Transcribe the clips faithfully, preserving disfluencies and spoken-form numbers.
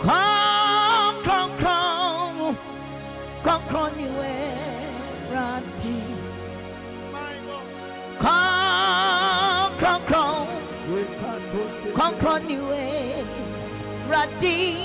Come, come, come, come, come, you guarantee. Come, come, come, come, come, you guarantee.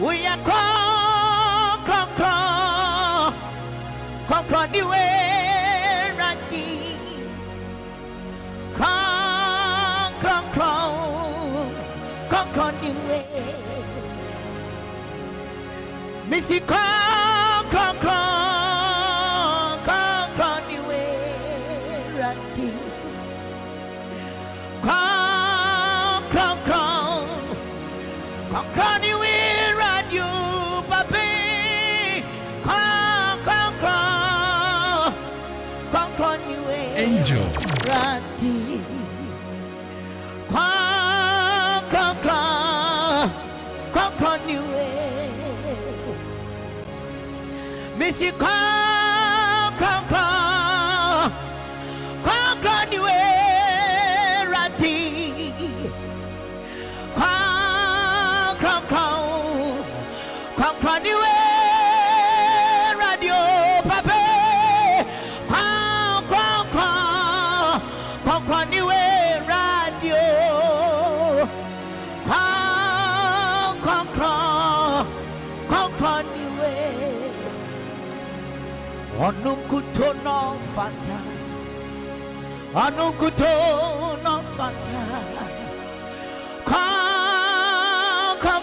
We are come, come, come, come, come, you guarantee. Come, come, come, come, come, you guarantee. Missy, come, come, come, come, come, you guarantee. Come, come, come, come, come, you guarantee. Angel. Come, come, come, come, come, you. Missy, come, come, come, come, come, you. Come, come, come, come, come, you. Onukutono fata, onukutono fata. Come, come,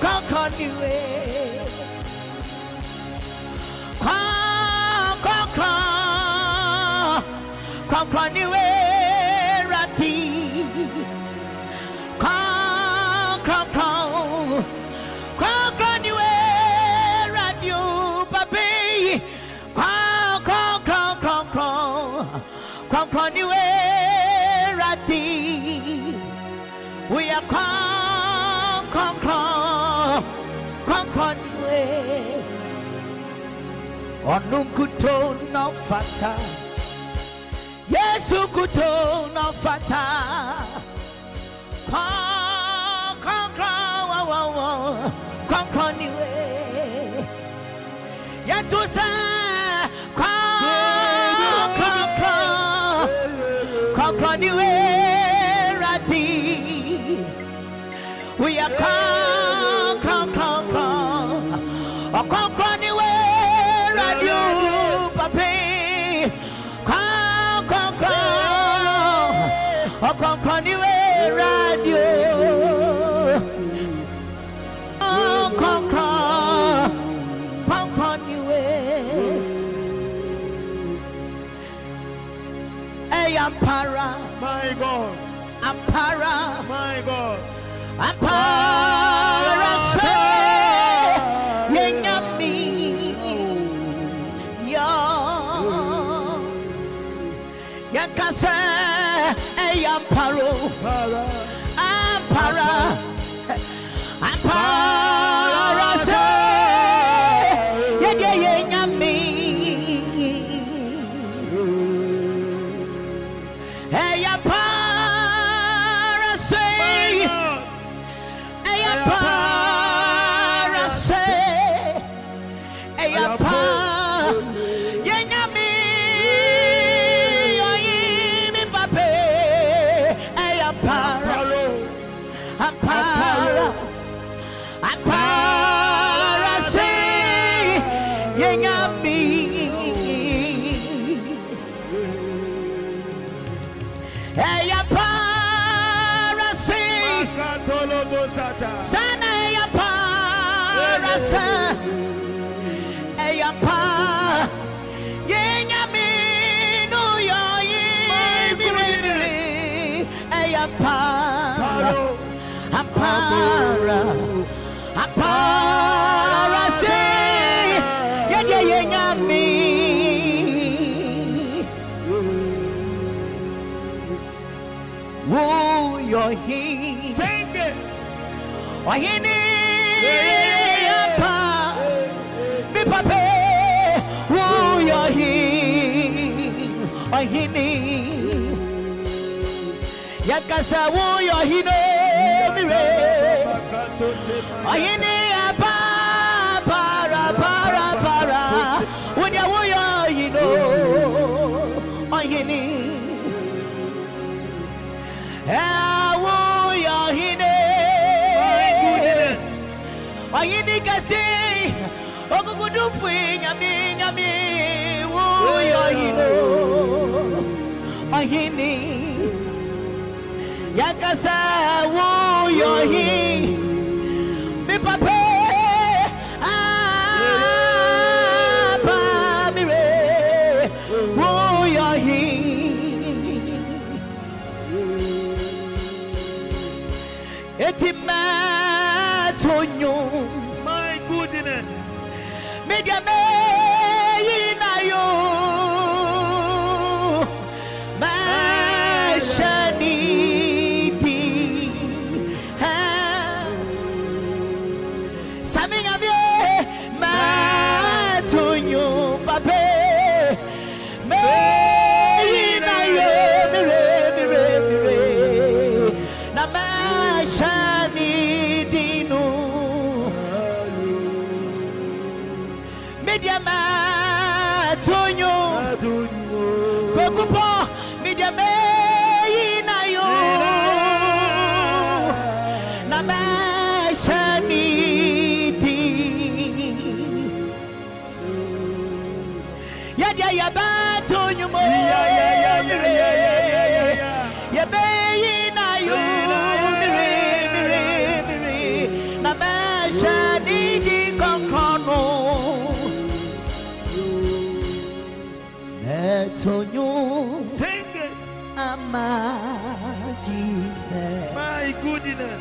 come, come, come, niwe. Come, come, come, come, come, niwe rati. Come, come, come, come, come, niwe radio, baby. We are come, come, come, come, come, away. Onukuto no fata, Yesu kuto no fata. Come, come, come, come, come, away. Yatusa, come, come, come, come, away. We are come, come, come, come, oh come, come, you radio, papi. Come, come, come, oh come, come, you radio. Come, come, come, come, come, you. Hey, Ampara, my God. Ampara, my God. Ampara se minha minha, ya casa é amparo, ampara, ampara se ya ya minha minha, é amparo. Ampara, ampara, say, yeah, yeah, yeah, yeah, me. Oh, you're here. Sing it. Oh, you need ampara, me papi. Oh, you're here. Oh, you need. Yakasa, oh, you're here. Yakasa wo yohi mi papa ah pa mi re wo yohi etima tonyo my goodness media me inayo. Sing it. Jesus. My goodness.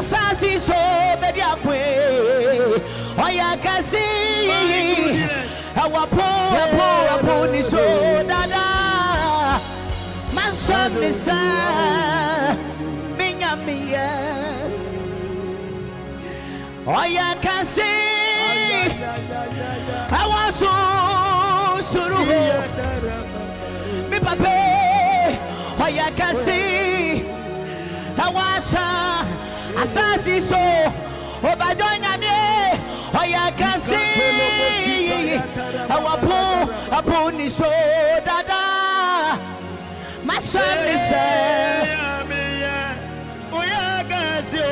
Asasi so bedi akwe oya kasi awapo apo apo ni so dada masomisa minyamia oya kasi awaso suru mi pape oya kasi awasa Asasi so obajonya me oya kasi awapo apo ni so dada masani se oya kasi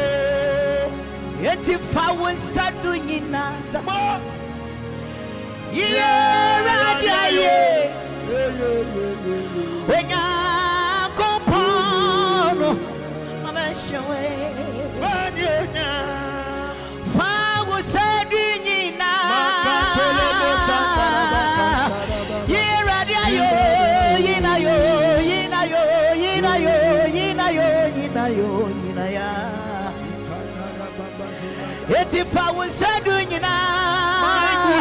eti fawo sadu nyina mo yera dia ye onya kopono mama showe if I was a doing you now,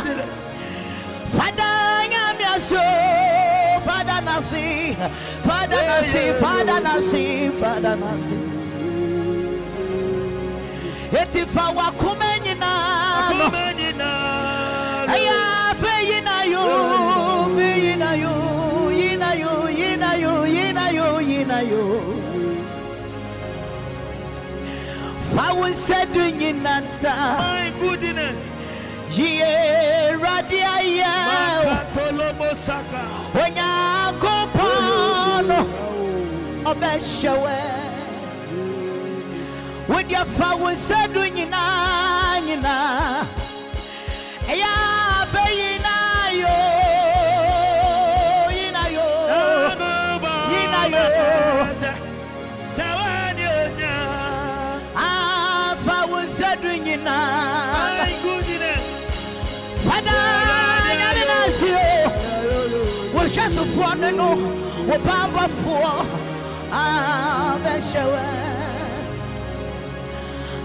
Father, I'm your soul, Father, Nasi, Father, Nasi, Father, Nasi, Father, Nasi. etifa wakumenyina kumenyina aya feyina yo feyina yo yina yo yina yo yina yo yina yo fawo sedunyina ta my goodness ye radia ya makatolomo saka onya kompano obeshawe with your flowers, said when you know, you know, yeah, baby, you know, you know, you know, you know, ah, flowers, said when you know, my goodness, Father, I didn't know, we just want to know what Baba for, ah, that's your.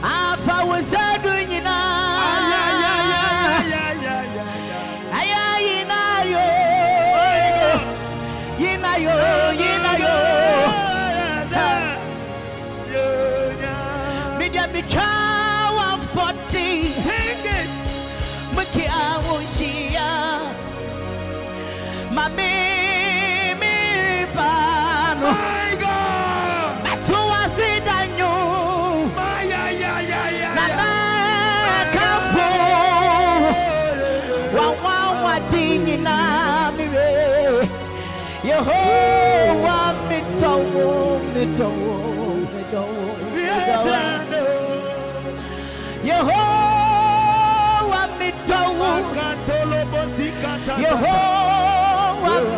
Afa wazadu nyina aya yina yo yina yo yina yo media bikawa forty mkia woshia mami miribano Yehowa mitawu Yehowa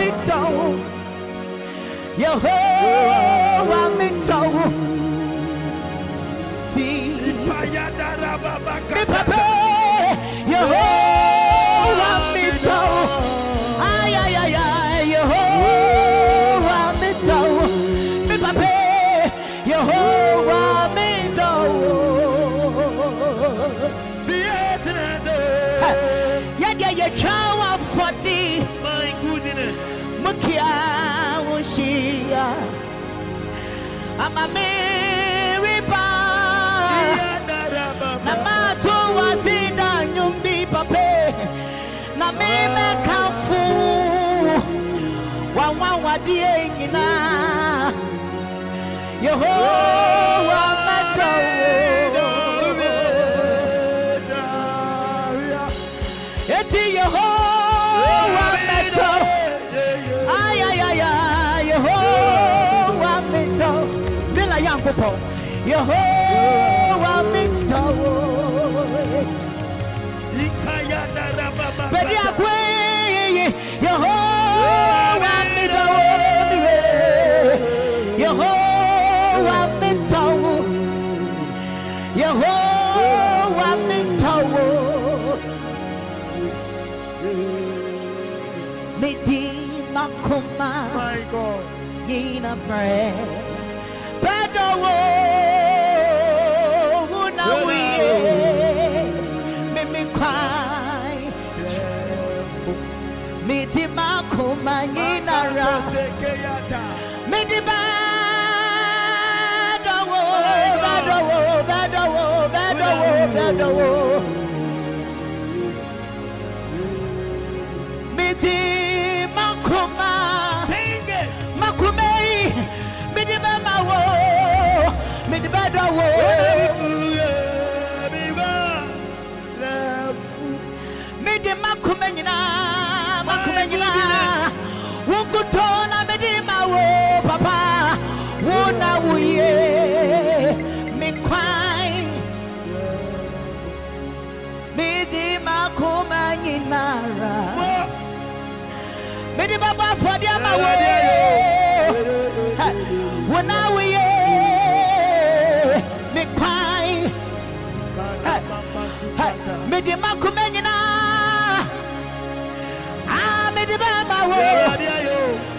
mitawu Yehowa mitawu Fi payadara babaka Papa Yehowa mitawu Ay ay ay ay Yehowa mitawu Papa Yehowa mitawu Chawa forty, my goodness, Mukia Wushia, Amamiriba, Namato was it, and you be pape, Namema Kafu, Wawa Diana, Yehoah. Yehoah mitawo likaya darababa bedi akwe Yehoah mitawo Yehoah mitawo Yehoah mitawo medi makoma my god yina pray Medi baba fodi amawo wona wiye me kwai medi makumenyina ah medi baba wo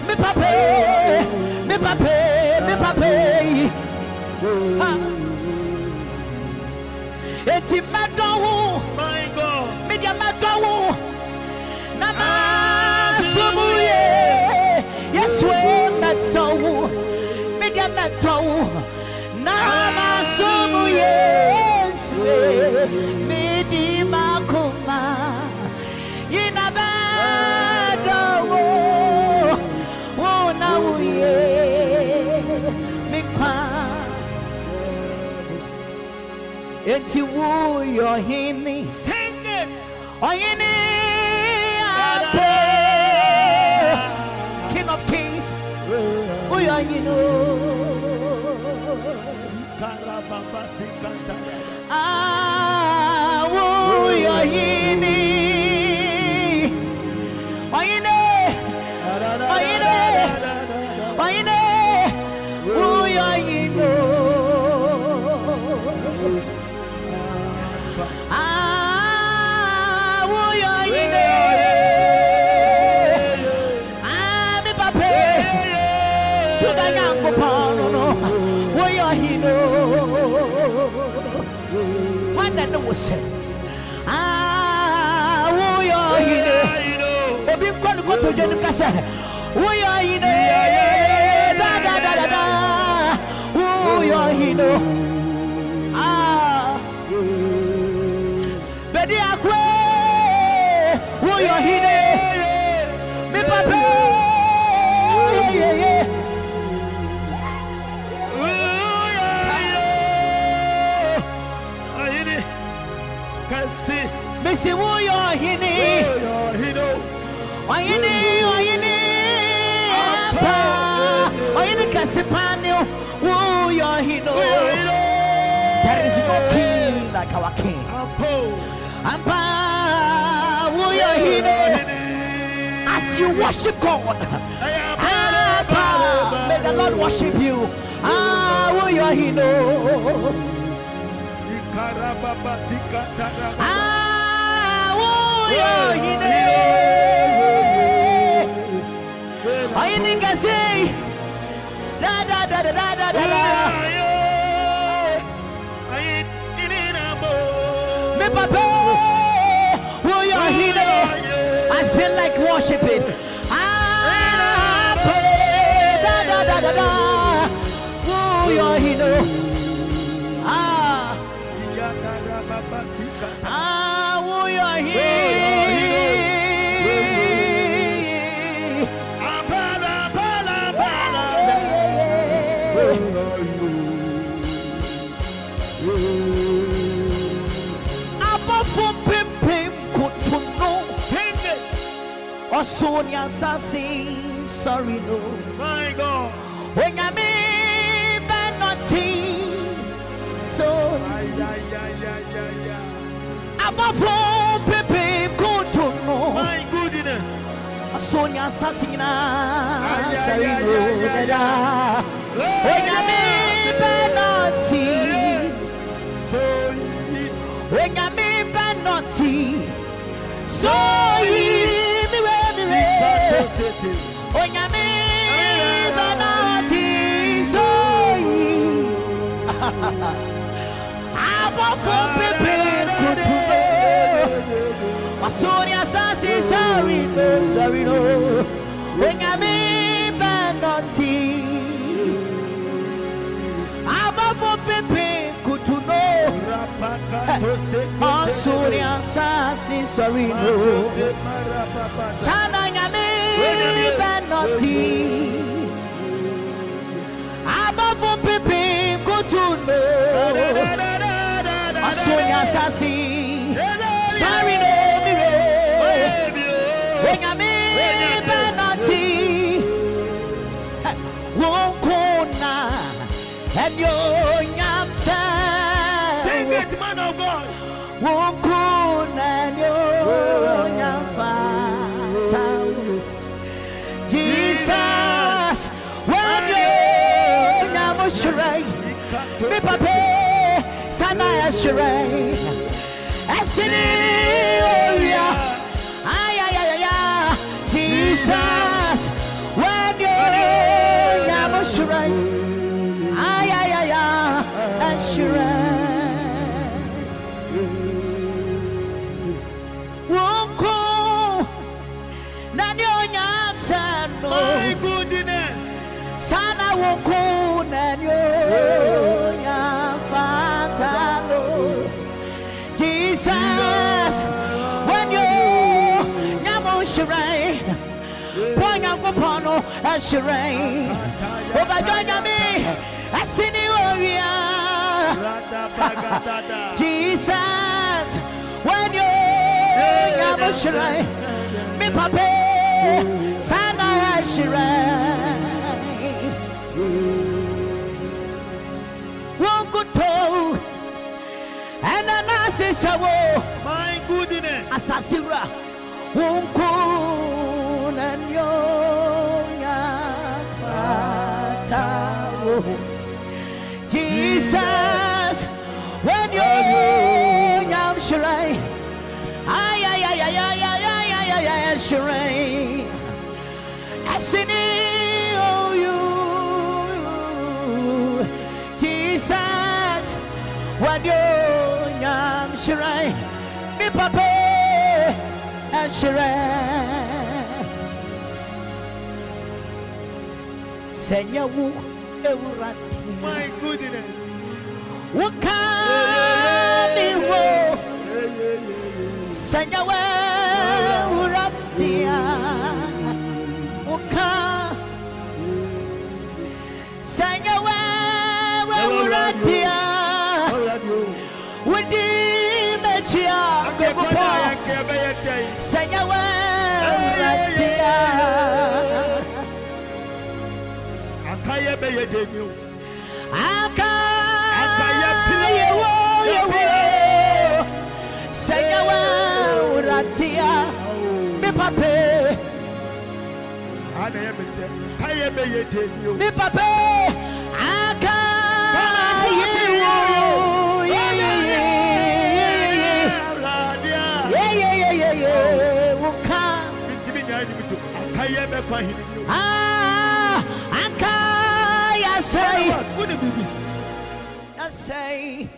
me pape me pape me pape eti madowo my god medi madowo nama yes, we met all. Media met all. Now I'm so yes. Until woo your hymn, sing it. Oh, King of Kings, who are you? Ah, who your hymn? Oh, you know, oh, you know, oh, you know, who are you? Ah, we are here. We've got to go to the castle. We are here. Da da da da da. We are here. Ah, baby, I quit. We are here. Me papa. Yeah yeah. Missy, who you are, he need. Why you need, why you need, why you need, Cassipano, who you are, he know. There is no king like our king. Ampa, who you are, he know. As you worship God, Ampa, may the Lord worship you. Ah, who you are, he know. Ah, oh, yeah, you know. I think I say, da da da da da da da. Me papa, oh, yeah, you know. I feel like worshiping. Ah, da da da da da. Oh, yeah, you know. Ah. Ah, we are here. Above from Pim Pim could put no finger. Or Sonia Sassy, sorry, no. My God, when I may be nothing, so. My goodness. Sonia Sassina, Sarina, when I made penalty, when I made penalty, so he will when I made penalty, so I want for people. Sonia Sassy, sorry, no, sorry, no. When I mean, but not tea. I'm up for Pepe, good to know. Sonia Sassy, sorry, no. Sana, I mean, but not tea. I'm up for Pepe, good to know. Sonia Sassy, sorry, no. When I made penalty, won't corner and your yamsa. Sing it, man of God. Won't corner and your yamfa. Jesus, when you yamushurai, me papa, sana yashurai, esini oya. Jesus, when you're never sure, I, I, I, I, I, sure. Won't go, none your yams and my goodness. Sana won't go, none your yams and Jesus, when you now shirai, point out upon us shirai. Over join me, I see you. Jesus, when you now shirai, me papa, sana shirai. One good toe. And I say, my goodness, Asasira, Wunkun and Yonga Jesus, when you am Shirai, ay, ay, ay, ay, ay, ay, ay, ay, Shirai, Asini, you, Jesus, when you Shirai, mi papa, Shirai. Senya wu eurati. My goodness. Wakani wo. Senya wu eurati. Wakan. Senya wu eurati. Wudi. Say a Ah, Anka, I say, what it be? I say,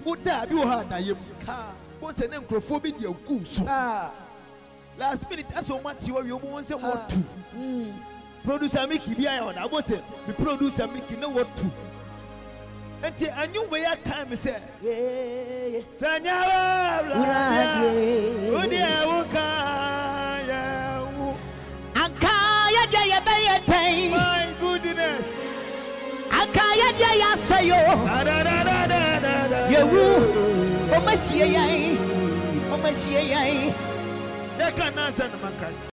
what that you had? I am car. What's an encrophobic your goose? Last minute, I so much you are your ones and what to produce. I make you on. I was it. The producer making no what to until I knew where time is. Yeah, Sanya. My goodness. I can't hear you say yo. You, oh my C I A, oh my C I A. They can't answer the man.